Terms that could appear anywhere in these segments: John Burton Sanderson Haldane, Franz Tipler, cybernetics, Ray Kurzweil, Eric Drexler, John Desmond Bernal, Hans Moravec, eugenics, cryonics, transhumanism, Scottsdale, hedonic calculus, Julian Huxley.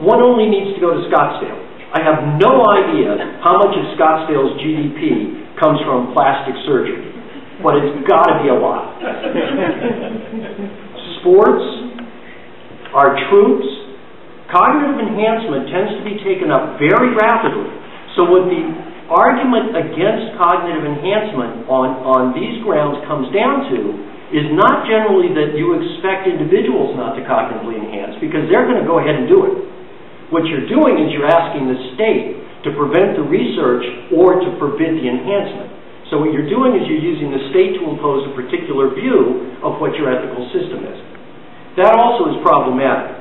One only needs to go to Scottsdale. I have no idea how much of Scottsdale's GDP comes from plastic surgery, but it's got to be a lot. Sports, our troops, cognitive enhancement tends to be taken up very rapidly. So what the argument against cognitive enhancement on these grounds comes down to is not generally that you expect individuals not to cognitively enhance, because they're going to go ahead and do it. What you're doing is you're asking the state to prevent the research or to forbid the enhancement. So what you're doing is you're using the state to impose a particular view of what your ethical system is. That also is problematic.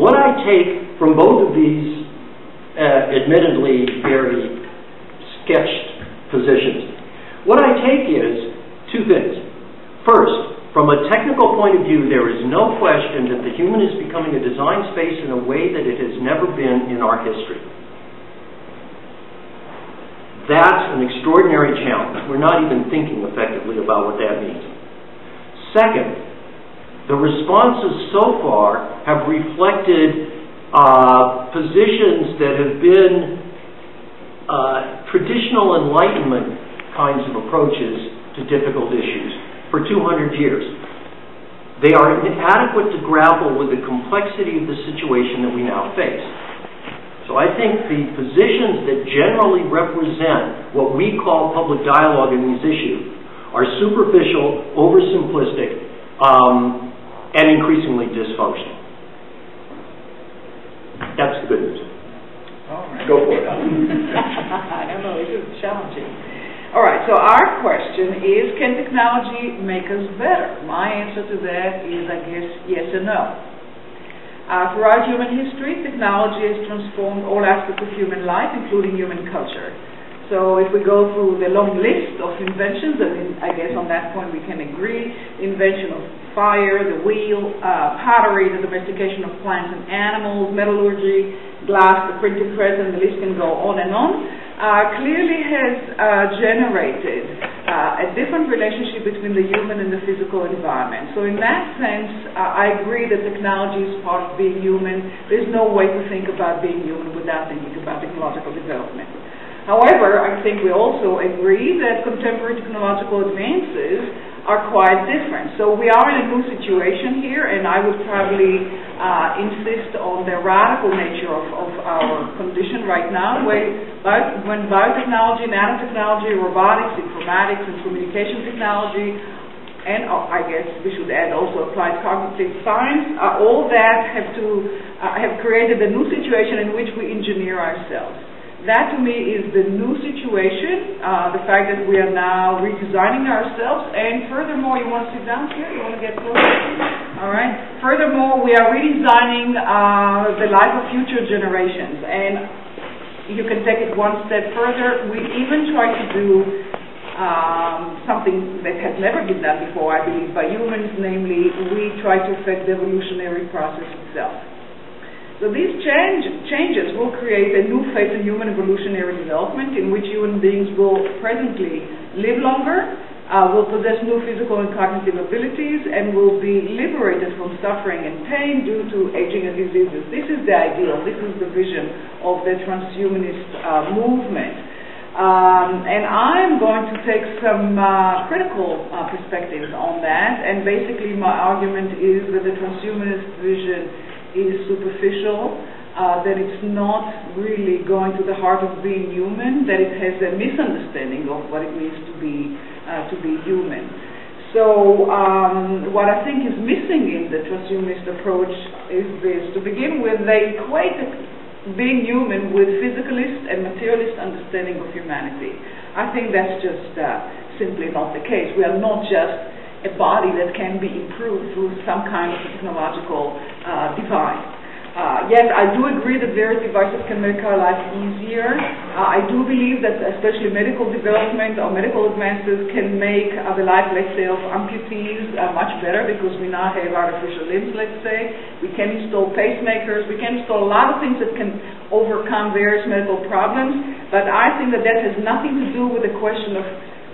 What I take from both of these, admittedly very sketched positions, what I take is two things. First, from a technical point of view, there is no question that the human is becoming a design space in a way that it has never been in our history. That's an extraordinary challenge. We're not even thinking effectively about what that means. Second, the responses so far have reflected positions that have been traditional Enlightenment kinds of approaches to difficult issues for 200 years. They are inadequate to grapple with the complexity of the situation that we now face. So I think the positions that generally represent what we call public dialogue in these issues are superficial, oversimplistic, and increasingly dysfunctional. That's the good news. All right. Go for it. I don't know, it is challenging. All right, so our question is, can technology make us better? My answer to that is, I guess, yes and no. Throughout human history, technology has transformed all aspects of human life, including human culture. So if we go through the long list of inventions, and I guess on that point we can agree, the invention of fire, the wheel, pottery, the domestication of plants and animals, metallurgy, glass, the printing press, and the list can go on and on. Clearly has generated a different relationship between the human and the physical environment. So in that sense, I agree that technology is part of being human. There's no way to think about being human without thinking about technological development. However, I think we also agree that contemporary technological advances are quite different. So we are in a new situation here, and I would probably insist on the radical nature of our condition right now, when biotechnology, nanotechnology, robotics, informatics, and communication technology, and I guess we should add also applied cognitive science, all that have created a new situation in which we engineer ourselves. That to me is the new situation, the fact that we are now redesigning ourselves, and furthermore, you want to sit down here? You want to get closer? All right. Furthermore, we are redesigning the life of future generations, and you can take it one step further. We even try to do something that has never been done before, I believe, by humans, namely, we try to affect the evolutionary process itself. So these changes will create a new phase in human evolutionary development in which human beings will presently live longer, will possess new physical and cognitive abilities, and will be liberated from suffering and pain due to aging and diseases. This is the ideal. This is the vision of the transhumanist movement. And I'm going to take some critical perspectives on that, and basically my argument is that the transhumanist vision is superficial, that it's not really going to the heart of being human, that it has a misunderstanding of what it means to be human. So what I think is missing in the transhumanist approach is this. To begin with, they equate being human with physicalist and materialist understanding of humanity. I think that's just simply not the case. We are not just a body that can be improved through some kind of technological device. Yes, I do agree that various devices can make our life easier. I do believe that especially medical development or medical advances can make the life, let's say, of amputees much better, because we now have artificial limbs, let's say. We can install pacemakers. We can install a lot of things that can overcome various medical problems. But I think that has nothing to do with the question of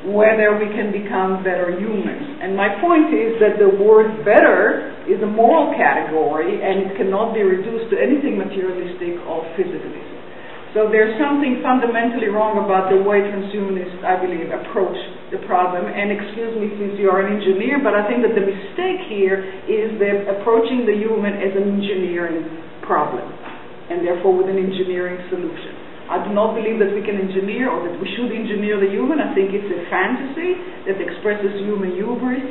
whether we can become better humans. And my point is that the word better is a moral category and it cannot be reduced to anything materialistic or physicalist. So there's something fundamentally wrong about the way transhumanists, I believe, approach the problem. And excuse me since you are an engineer, but I think that the mistake here is that approaching the human as an engineering problem and therefore with an engineering solution. I do not believe that we can engineer or that we should engineer the human. I think it's a fantasy that expresses human hubris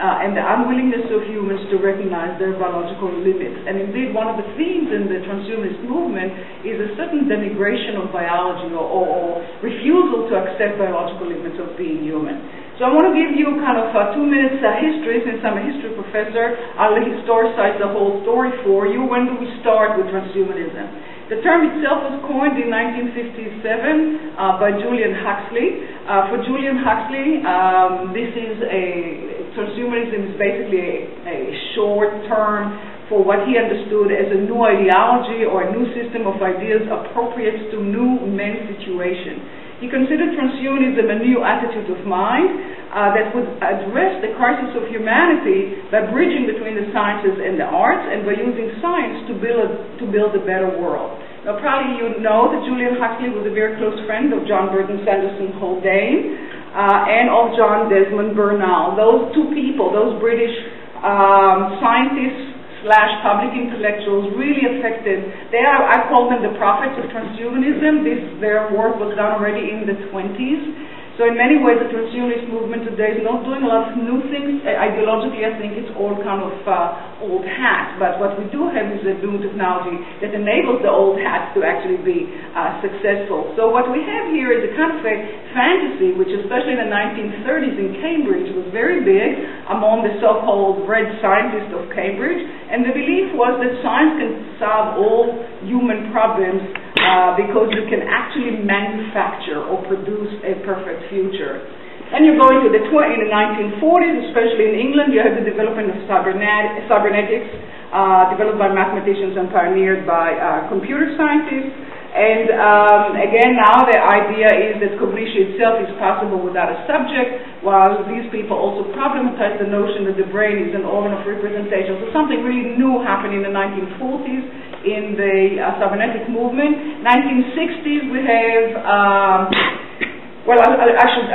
and the unwillingness of humans to recognize their biological limits. And indeed, one of the themes in the transhumanist movement is a certain denigration of biology or refusal to accept biological limits of being human. So I want to give you kind of 2 minutes history, since I'm a history professor. I'll historicize the whole story for you. When do we start with transhumanism? The term itself was coined in 1957 by Julian Huxley. For Julian Huxley, transhumanism is basically a short term for what he understood as a new ideology or a new system of ideas appropriate to new men's situation. He considered transhumanism a new attitude of mind that would address the crisis of humanity by bridging between the sciences and the arts and by using science to build a better world. Now, probably you know that Julian Huxley was a very close friend of John Burton Sanderson Haldane and of John Desmond Bernal. Those two people, those British scientists/public intellectuals, really affected. They are, I call them the prophets of transhumanism. Their work was done already in the 1920s. So in many ways, the transhumanist movement today is not doing a lot of new things. Ideologically, I think it's all kind of old hat. But what we do have is a new technology that enables the old hats to actually be successful. So what we have here is a kind of a fantasy, which especially in the 1930s in Cambridge was very big among the so-called red scientists of Cambridge. And the belief was that science can solve all human problems because you can actually manufacture or produce a perfect future. And you go into the 1940s, especially in England, you have the development of cybernetics, developed by mathematicians and pioneered by computer scientists. And again, now the idea is that cognition itself is possible without a subject, while these people also problematize the notion that the brain is an organ of representation. So something really new happened in the 1940s in the cybernetic movement. 1960s we have... Well, I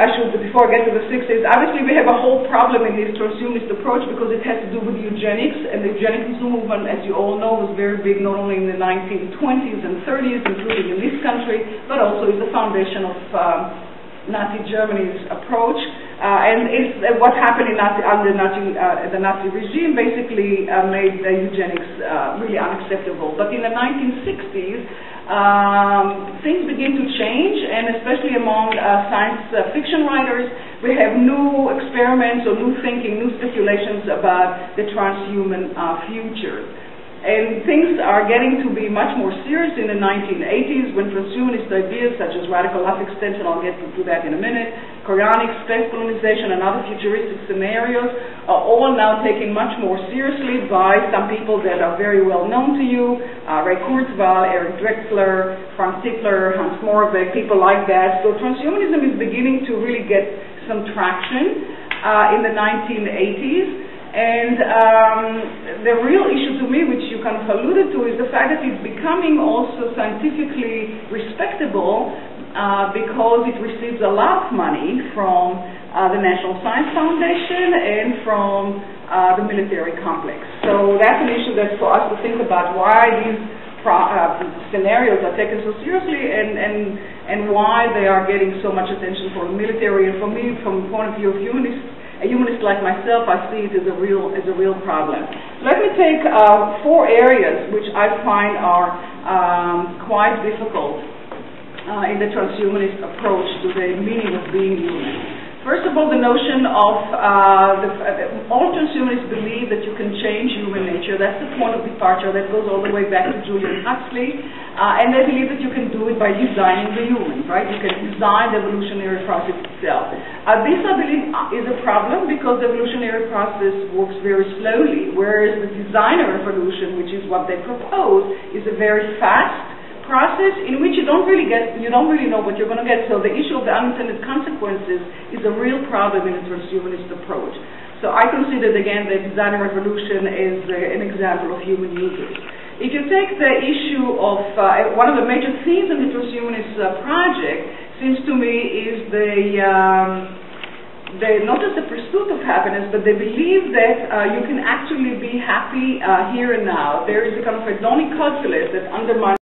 should, before I get to the 60s, obviously we have a whole problem in this transhumanist approach because it has to do with eugenics, and the eugenics movement, as you all know, was very big not only in the 1920s and 30s, including in this country, but also is the foundation of Nazi Germany's approach. And it's, what happened in the Nazi regime basically made eugenics really unacceptable. But in the 1960s, things begin to change, and especially among science fiction writers, we have new experiments or new thinking, new speculations about the transhuman future. And things are getting to be much more serious in the 1980s when transhumanist ideas such as radical life extension, I'll get to that in a minute, cryonics, space colonization, and other futuristic scenarios are all now taken much more seriously by some people that are very well known to you, Ray Kurzweil, Eric Drexler, Franz Tipler, Hans Moravec, people like that. So transhumanism is beginning to really get some traction in the 1980s. And the real issue to me, which you kind of alluded to, is the fact that it's becoming also scientifically respectable because it receives a lot of money from the National Science Foundation and from the military complex. So that's an issue that's for us to think about, why these scenarios are taken so seriously and why they are getting so much attention from the military. And for me, from the point of view of humanists, a humanist like myself, I see it as a real problem. Let me take 4 areas which I find are quite difficult in the transhumanist approach to the meaning of being human. First of all, the notion of all transhumanists believe that you can change human nature. That's the point of departure that goes all the way back to Julian Huxley. And they believe that you can do it by designing the human, right? You can design the evolutionary process itself. This, I believe, is a problem because the evolutionary process works very slowly, whereas the designer evolution, which is what they propose, is a very fast process in which you don't really know what you're going to get. So the issue of the unintended consequences is a real problem in a transhumanist approach. So I consider, again, the design revolution as an example of human usage. If you take the issue of one of the major themes in the transhumanist project, seems to me, is the not just the pursuit of happiness, but they believe that you can actually be happy here and now. There is a kind of hedonic calculus that undermines